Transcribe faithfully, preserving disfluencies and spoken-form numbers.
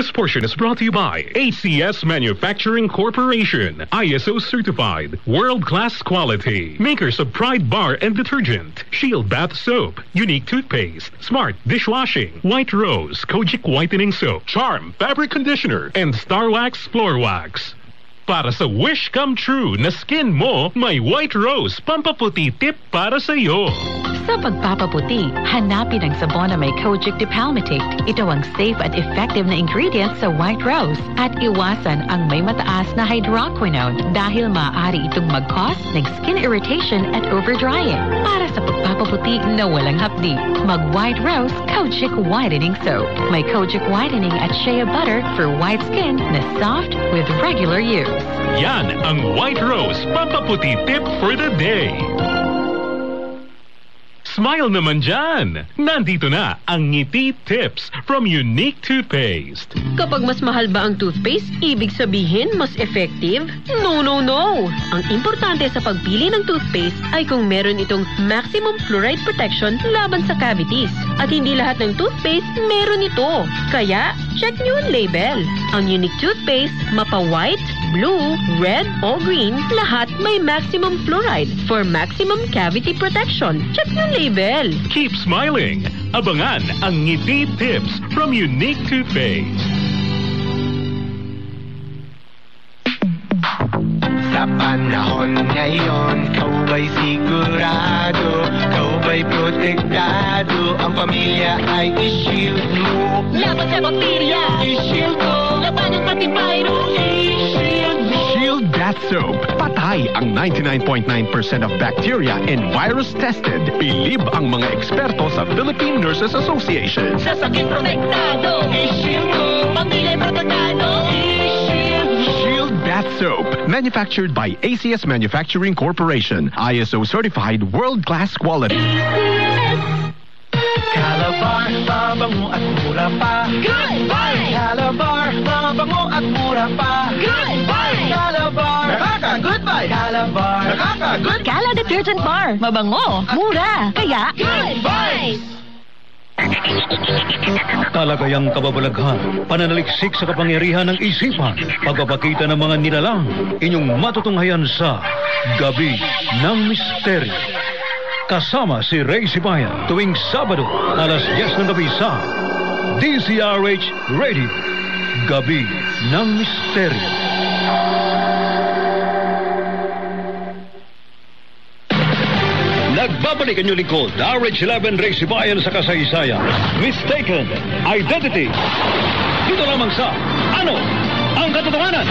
This portion is brought to you by A C S Manufacturing Corporation, I S O certified, world-class quality. Makers of Pride Bar and Detergent, Shield Bath Soap, Unique Toothpaste, Smart Dishwashing, White Rose, Kojic Whitening Soap, Charm Fabric Conditioner, and Star Wax Floor Wax. Para sa wish come true na skin mo, may White Rose Pampaputi tip para sa iyo. Sa pagpapaputi, hanapin ang sabon na may Kojic Dipalmitate. Ito ang safe at effective na ingredient sa White Rose at iwasan ang may mataas na hydroquinone dahil maaari itong mag-cause ng skin irritation at overdrying. Para sa pagpapaputi na walang hapdi, mag-White Rose Kojic Whitening Soap. May Kojic Whitening at shea butter for white skin na soft with regular use. Yan ang White Rose Pampaputi tip for the day. Smile naman dyan! Nandito na ang ngiti tips from Unique Toothpaste. Kapag mas mahal ba ang toothpaste, ibig sabihin mas effective? No, no, no! Ang importante sa pagpili ng toothpaste ay kung meron itong maximum fluoride protection laban sa cavities. At hindi lahat ng toothpaste meron ito. Kaya, check nyo ang label. Ang Unique Toothpaste, mapa-white, blue, red, o green, lahat may maximum fluoride for maximum cavity protection. Check nyo ang label. Keep smiling. Abangan ang ngiti tips from Unique Toothpaste. Sa panahon ngayon, kau ba'y sigurado? Kau ba'y protektado? Ang pamilya ay i-shield mo. Laban sa bakterya, i-shield mo. Laban ang pati virus, i-shield mo. Shield Bath Soap. Patay ang ninety-nine point nine percent of bacteria and virus tested. Bilib ang mga eksperto sa Philippine Nurses Association. Sa sakit protektado, i-shield mo. Pamilya ay protektado, i-shield mo. Shield Bath Soap. Manufactured by A C S Manufacturing Corporation. I S O certified, world-class quality. A C S. Calla Bar, mabango at mura pa. Good Bye! Calla Bar, mabango at mura pa. Good Bye! Calla Bar, nakaka Good Bye! Calla Bar, nakaka Good Bye! Calla Detergent Bar, mabango, mura, kaya Good Bye! Talagayang kababalaghan, pananaliksik sa kapangyarihan ng isipan, pagpapakita ng mga nilalang, inyong matutunghayan sa Gabi ng Misteri. Kasama si Rey Sibayan tuwing Sabado, alas diyes ng gabi sa D C R H Radio, Gabi ng Misteri. Nagbabalik ang lingkod, D C R H eleven Rey Sibayan sa kasaysayan. Mistaken Identity. Dito lamang sa Ano Ang Katotohanan?